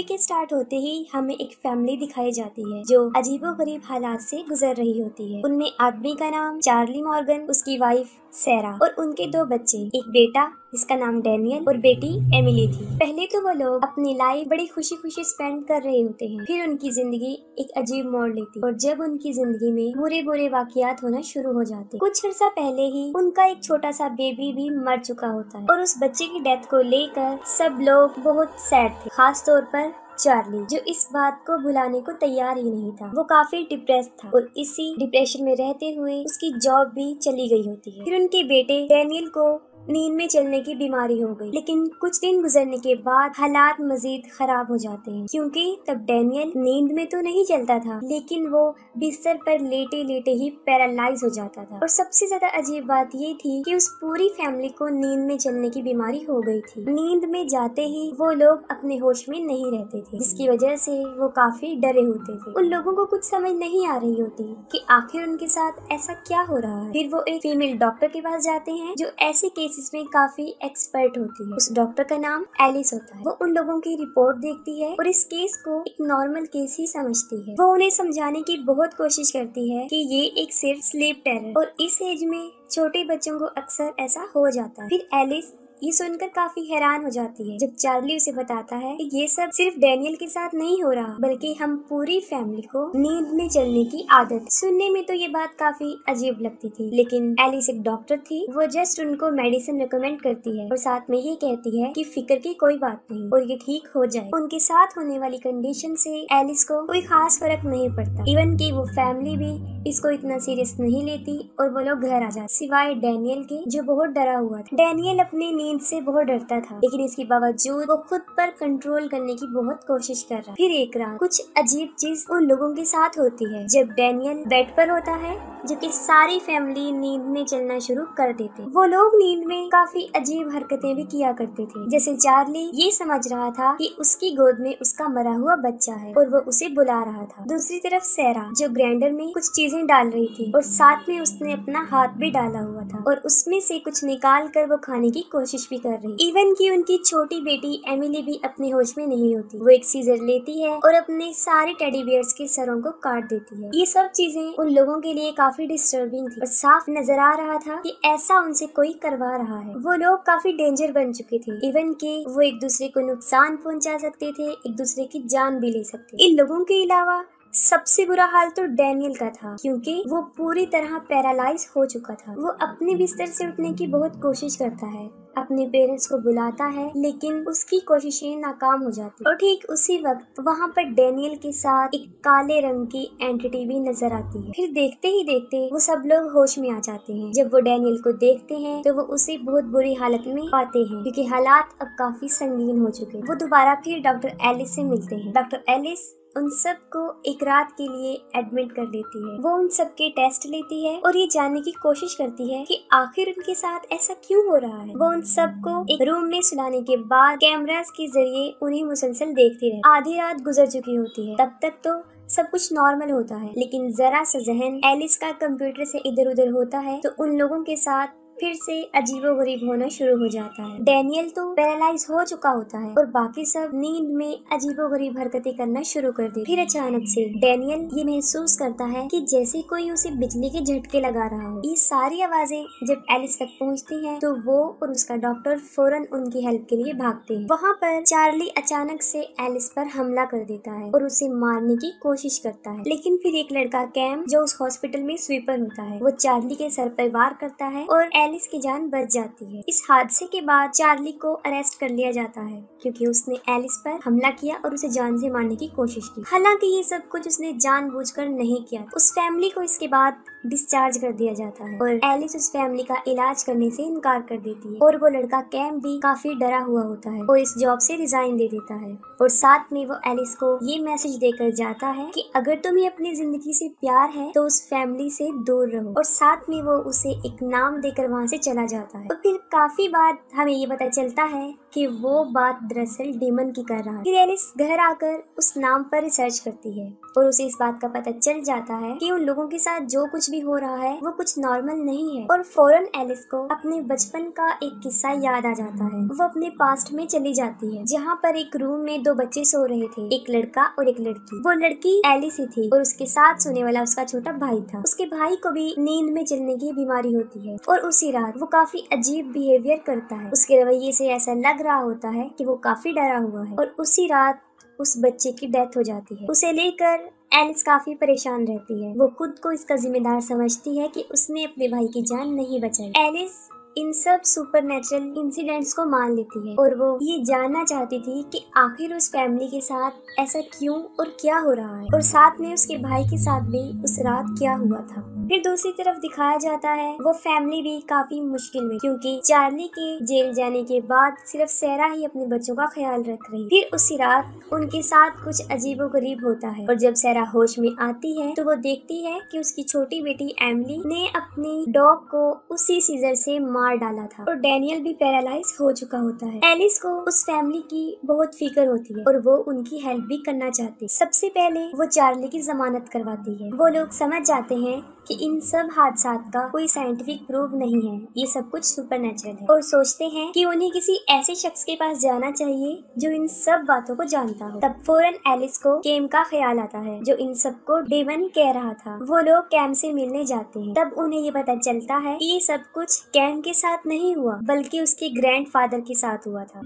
Movie के start होते ही हमें एक फैमिली दिखाई जाती है जो अजीबोगरीब हालात से गुजर रही होती है। उनमें आदमी का नाम चार्ली मॉर्गन, उसकी वाइफ सारा और उनके दो बच्चे, एक बेटा जिसका नाम डैनियल और बेटी एमिली थी। पहले तो वो लोग अपनी लाइफ बड़ी खुशी खुशी स्पेंड कर रहे होते हैं, फिर उनकी जिंदगी एक अजीब मोड़ लेती और जब उनकी जिंदगी में बुरे बुरे वाकयात होना शुरू हो जाते। कुछ अर्सा पहले ही उनका एक छोटा सा बेबी भी मर चुका होता है और उस बच्चे की डेथ को लेकर सब लोग बहुत सैड थे, खास तौर पर चार्ली जो इस बात को भुलाने को तैयार ही नहीं था। वो काफी डिप्रेस था और इसी डिप्रेशन में रहते हुए उसकी जॉब भी चली गई होती है। फिर उनके बेटे डैनियल को नींद में चलने की बीमारी हो गई, लेकिन कुछ दिन गुजरने के बाद हालात मजीद खराब हो जाते हैं क्योंकि तब डैनियल नींद में तो नहीं चलता था लेकिन वो बिस्तर पर लेटे लेटे ही पैरालाइज हो जाता था। और सबसे ज्यादा अजीब बात ये थी कि उस पूरी फैमिली को नींद में चलने की बीमारी हो गई थी। नींद में जाते ही वो लोग अपने होश में नहीं रहते थे, जिसकी वजह से वो काफी डरे होते थे। उन लोगों को कुछ समझ नहीं आ रही होती कि आखिर उनके साथ ऐसा क्या हो रहा है। फिर वो एक फीमेल डॉक्टर के पास जाते हैं जो ऐसे केसेस में काफी एक्सपर्ट होती है। उस डॉक्टर का नाम एलिस होता है। वो उन लोगों की रिपोर्ट देखती है और इस केस को एक नॉर्मल केस ही समझती है। वो उन्हें समझाने की बहुत कोशिश करती है कि ये एक सिर्फ स्लीप टेरर और इस एज में छोटे बच्चों को अक्सर ऐसा हो जाता है। फिर एलिस ये सुनकर काफी हैरान हो जाती है जब चार्ली उसे बताता है कि ये सब सिर्फ डैनियल के साथ नहीं हो रहा बल्कि हम पूरी फैमिली को नींद में चलने की आदत। सुनने में तो ये बात काफी अजीब लगती थी, लेकिन एलिस एक डॉक्टर थी, वो जस्ट उनको मेडिसिन रिकमेंड करती है और साथ में ये कहती है कि फिक्र की कोई बात नहीं और ये ठीक हो जाए। उनके साथ होने वाली कंडीशन से एलिस को कोई खास फर्क नहीं पड़ता, इवन की वो फैमिली भी इसको इतना सीरियस नहीं लेती और वो लोग घर आ जाते, सिवाय डैनियल के जो बहुत डरा हुआ था। डैनियल अपने नींद से बहुत डरता था लेकिन इसके बावजूद वो खुद पर कंट्रोल करने की बहुत कोशिश कर रहा। फिर एक रात कुछ अजीब चीज उन लोगों के साथ होती है जब डैनियल बेड पर होता है जबकि सारी फैमिली नींद में चलना शुरू कर देते। वो लोग नींद में काफी अजीब हरकतें भी किया करते थे, जैसे चार्ली ये समझ रहा था कि उसकी गोद में उसका मरा हुआ बच्चा है और वो उसे बुला रहा था। दूसरी तरफ सारा जो ग्राइंडर में कुछ चीजें डाल रही थी और साथ में उसने अपना हाथ भी डाला हुआ था और उसमें से कुछ निकाल कर वो खाने की कोशिश भी कर रही। इवन की उनकी छोटी बेटी एमिली भी अपने होश में नहीं होती, वो एक सीजर लेती है और अपने सारे टेडी बियर्स के सरों को काट देती है। ये सब चीजें उन लोगों के लिए काफी डिस्टर्बिंग थी और साफ नजर आ रहा था कि ऐसा उनसे कोई करवा रहा है। वो लोग काफी डेंजर बन चुके थे, इवन कि वो एक दूसरे को नुकसान पहुंचा सकते थे, एक दूसरे की जान भी ले सकते। इन लोगों के अलावा सबसे बुरा हाल तो डैनियल का था क्योंकि वो पूरी तरह पैरालाइज हो चुका था। वो अपने बिस्तर से उठने की बहुत कोशिश करता है, अपने पेरेंट्स को बुलाता है लेकिन उसकी कोशिशें नाकाम हो जाती और ठीक उसी वक्त वहाँ पर डैनियल के साथ एक काले रंग की एंटिटी भी नजर आती है। फिर देखते ही देखते वो सब लोग होश में आ जाते हैं। जब वो डैनियल को देखते हैं तो वो उसे बहुत बुरी हालत में पाते हैं क्योंकि हालात अब काफी संगीन हो चुके। वो दोबारा फिर डॉक्टर एलिस से मिलते हैं। डॉक्टर एलिस उन सब को एक रात के लिए एडमिट कर देती है। वो उन सबके टेस्ट लेती है और ये जानने की कोशिश करती है कि आखिर उनके साथ ऐसा क्यों हो रहा है। वो उन सबको एक रूम में सुलाने के बाद कैमरास के जरिए उन्हें मुसलसल देखती रहे। आधी रात गुजर चुकी होती है, तब तक तो सब कुछ नॉर्मल होता है लेकिन जरा सा जहन एलिस का कंप्यूटर से इधर उधर होता है तो उन लोगों के साथ फिर से अजीबोगरीब होना शुरू हो जाता है। डैनियल तो पैरालाइज हो चुका होता है और बाकी सब नींद में अजीबोगरीब हरकतें करना शुरू कर देते। फिर अचानक से डैनियल ये महसूस करता है कि जैसे कोई उसे बिजली के झटके लगा रहा हो। ये सारी आवाजें जब एलिस तक पहुंचती हैं तो वो और उसका डॉक्टर फौरन उनकी हेल्प के लिए भागते हैं। वहाँ पर चार्ली अचानक से एलिस पर हमला कर देता है और उसे मारने की कोशिश करता है, लेकिन फिर एक लड़का कैम जो उस हॉस्पिटल में स्वीपर होता है वो चार्ली के सर पर वार करता है और एलिस की जान बच जाती है। इस हादसे के बाद चार्ली को अरेस्ट कर लिया जाता है क्योंकि उसने एलिस पर हमला किया और उसे जान से मारने की कोशिश की, हालांकि ये सब कुछ उसने जानबूझकर नहीं किया। उस फैमिली को इसके बाद डिस्चार्ज कर दिया जाता है और एलिस उस फैमिली का इलाज करने से इनकार कर देती है और वो लड़का कैम भी काफी डरा हुआ होता है और इस जॉब से रिजाइन दे देता है। और साथ में वो एलिस को ये मैसेज देकर जाता है कि अगर तुम्हें अपनी जिंदगी से प्यार है तो उस फैमिली से दूर रहो, और साथ में वो उसे एक नाम देकर वहाँ से चला जाता है। और फिर काफी बाद हमें ये पता चलता है कि वो बात दरअसल डेमन की कर रहा है। फिर एलिस घर आकर उस नाम पर रिसर्च करती है और उसे इस बात का पता चल जाता है कि उन लोगों के साथ जो कुछ कुछ भी हो रहा है वो कुछ नॉर्मल नहीं है और फौरन एलिस को अपने बचपन का एक किस्सा याद आ जाता है। वो अपने पास्ट में चली जाती है जहाँ पर एक रूम में दो बच्चे सो रहे थे, एक लड़का और एक लड़की। वो लड़की एलिस ही थी और उसके साथ सोने वाला उसका छोटा भाई था। उसके भाई को भी नींद में चलने की बीमारी होती है और उसी रात वो काफी अजीब बिहेवियर करता है। उसके रवैये से ऐसा लग रहा होता है कि वो काफी डरा हुआ है और उसी रात उस बच्चे की डेथ हो जाती है। उसे लेकर एलिस काफी परेशान रहती है। वो खुद को इसका जिम्मेदार समझती है कि उसने अपने भाई की जान नहीं बचाई। एलिस इन सब सुपरनेचुरल इंसिडेंट्स को मान लेती है और वो ये जानना चाहती थी कि आखिर उस फैमिली के साथ ऐसा क्यों और क्या हो रहा है और साथ में उसके भाई के साथ भी उस रात क्या हुआ था। फिर दूसरी तरफ दिखाया जाता है वो फैमिली भी काफी मुश्किल में, क्योंकि चार्ली के जेल जाने के बाद सिर्फ सैरा ही अपने बच्चों का ख्याल रख रही। फिर उसी रात उनके साथ कुछ अजीबोगरीब होता है और जब सैरा होश में आती है तो वो देखती है कि उसकी छोटी बेटी एमिली ने अपने डॉग को उसी सीजर से मार डाला था और डैनियल भी पैरालाइज हो चुका होता है। एलिस को उस फैमिली की बहुत फिक्र होती है और वो उनकी हेल्प भी करना चाहती है। सबसे पहले वो चार्ली की जमानत करवाती है। वो लोग समझ जाते हैं कि इन सब हादसात का कोई साइंटिफिक प्रूफ नहीं है, ये सब कुछ सुपरनेचुरल है और सोचते हैं कि उन्हें किसी ऐसे शख्स के पास जाना चाहिए जो इन सब बातों को जानता हो। तब फौरन एलिस को केम का ख्याल आता है जो इन सबको डेमन कह रहा था। वो लोग कैम से मिलने जाते हैं। तब उन्हें ये पता चलता है कि ये सब कुछ कैम के साथ नहीं हुआ बल्कि उसके ग्रैंडफादर के साथ हुआ था।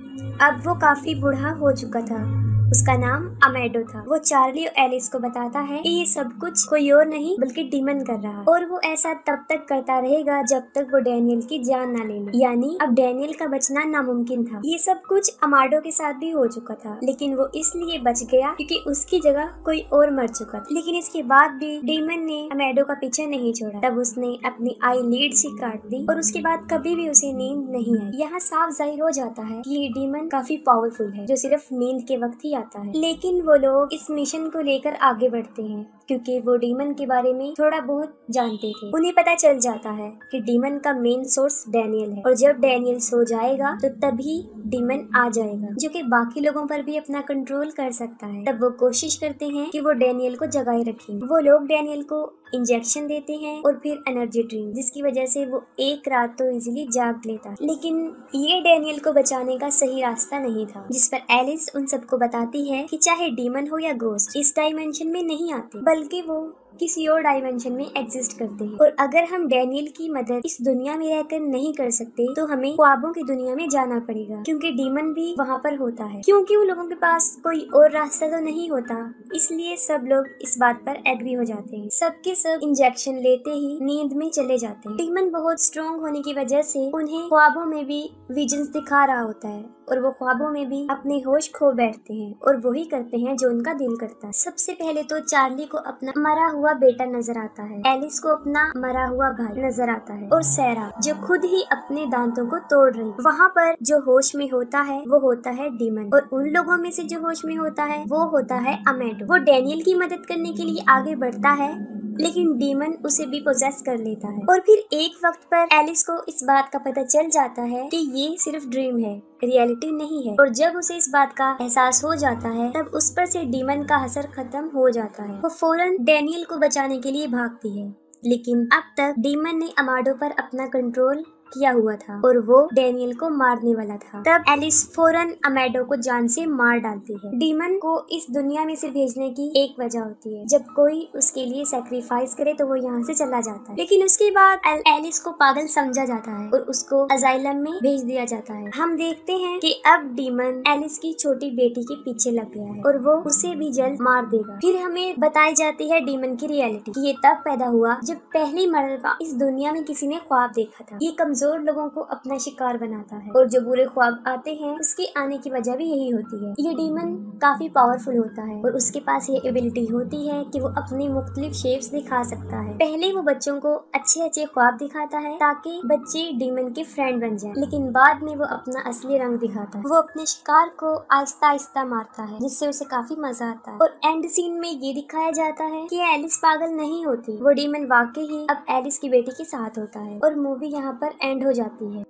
अब वो काफी बूढ़ा हो चुका था, उसका नाम अमेडो था। वो चार्ली और एलिस को बताता है कि ये सब कुछ कोई और नहीं बल्कि डेमन कर रहा है और वो ऐसा तब तक करता रहेगा जब तक वो डैनियल की जान ना ले ले। यानी अब डैनियल का बचना नामुमकिन था। ये सब कुछ अमाडो के साथ भी हो चुका था लेकिन वो इसलिए बच गया क्योंकि उसकी जगह कोई और मर चुका था। लेकिन इसके बाद भी डेमन ने अमेडो का पीछा नहीं छोड़ा। तब उसने अपनी आई लीड से काट दी और उसके बाद कभी भी उसे नींद नहीं आई। यहाँ साफ जाहिर हो जाता है कि ये डेमन काफी पावरफुल है जो सिर्फ नींद के वक्त ही आता है। लेकिन वो लोग इस मिशन को लेकर आगे बढ़ते हैं क्योंकि वो डेमन के बारे में थोड़ा बहुत जानते थे। उन्हें पता चल जाता है कि डेमन का मेन सोर्स डैनियल है और जब डैनियल सो जाएगा तो तभी डेमन आ जाएगा जो कि बाकी लोगों पर भी अपना कंट्रोल कर सकता है। तब वो कोशिश करते हैं कि वो डैनियल को जगाए रखें। वो लोग डैनियल को इंजेक्शन देते हैं और फिर एनर्जी ड्रिंक, जिसकी वजह से वो एक रात तो इजीली जाग लेता है। लेकिन ये डैनियल को बचाने का सही रास्ता नहीं था, जिस पर एलिस उन सबको बताती है कि चाहे डेमन हो या गोस्ट, इस डायमेंशन में नहीं आते बल्कि वो किसी और डायमेंशन में एग्जिस्ट करते हैं और अगर हम डैनियल की मदद इस दुनिया में रहकर नहीं कर सकते तो हमें ख्वाबों की दुनिया में जाना पड़ेगा क्योंकि डेमन भी वहाँ पर होता है। क्योंकि उन लोगों के पास कोई और रास्ता तो नहीं होता, इसलिए सब लोग इस बात पर एग्री हो जाते हैं। सबके सब इंजेक्शन लेते ही नींद में चले जाते हैं। डेमन बहुत स्ट्रॉन्ग होने की वजह से उन्हें ख्वाबों में भी विजन्स दिखा रहा होता है और वो ख्वाबों में भी अपने होश खो बैठते हैं और वही करते हैं जो उनका दिल करता है। सबसे पहले तो चार्ली को अपना मरा हुआ बेटा नजर आता है, एलिस को अपना मरा हुआ भाई नजर आता है और सैरा जो खुद ही अपने दांतों को तोड़ रही। वहाँ पर जो होश में होता है वो होता है डेमन और उन लोगों में से जो होश में होता है वो होता है अमेडो। वो डैनियल की मदद करने के लिए आगे बढ़ता है लेकिन डेमन उसे भी पोजेस कर लेता है और फिर एक वक्त पर एलिस को इस बात का पता चल जाता है कि ये सिर्फ ड्रीम है, रियलिटी नहीं है और जब उसे इस बात का एहसास हो जाता है तब उस पर से डेमन का असर खत्म हो जाता है। वो फौरन डैनियल को बचाने के लिए भागती है लेकिन अब तक डेमन ने अमाडो पर अपना कंट्रोल किया हुआ था और वो डैनियल को मारने वाला था। तब एलिस फौरन अमेडो को जान से मार डालती है। डेमन को इस दुनिया में से भेजने की एक वजह होती है, जब कोई उसके लिए सैक्रिफाइस करे तो वो यहाँ से चला जाता है। लेकिन उसके बाद एलिस को पागल समझा जाता है और उसको अजाइलम में भेज दिया जाता है। हम देखते हैं कि अब डेमन एलिस की छोटी बेटी के पीछे लग गया है और वो उसे भी जल्द मार देगा। फिर हमें बताई जाती है डेमन की रियलिटी। ये तब पैदा हुआ जब पहली मरतबा इस दुनिया में किसी ने ख्वाब देखा था। ये कमजोर लोगों को अपना शिकार बनाता है और जो बुरे ख्वाब आते हैं उसके आने की वजह भी यही होती है। ये डेमन काफी पावरफुल होता है और उसके पास ये एबिलिटी होती है कि वो अपनी मुख्तलिफ शेप्स दिखा सकता है। पहले वो बच्चों को अच्छे अच्छे ख्वाब दिखाता है ताकि बच्चे डेमन के फ्रेंड बन जाए लेकिन बाद में वो अपना असली रंग दिखाता है। वो अपने शिकार को आहिस्ता आहिस्ता मारता है जिससे उसे काफी मजा आता है और एंड सीन में ये दिखाया जाता है कि एलिस पागल नहीं होती, वो डेमन वाकई ही अब एलिस की बेटी के साथ होता है और मूवी यहाँ पर एंड हो जाती है।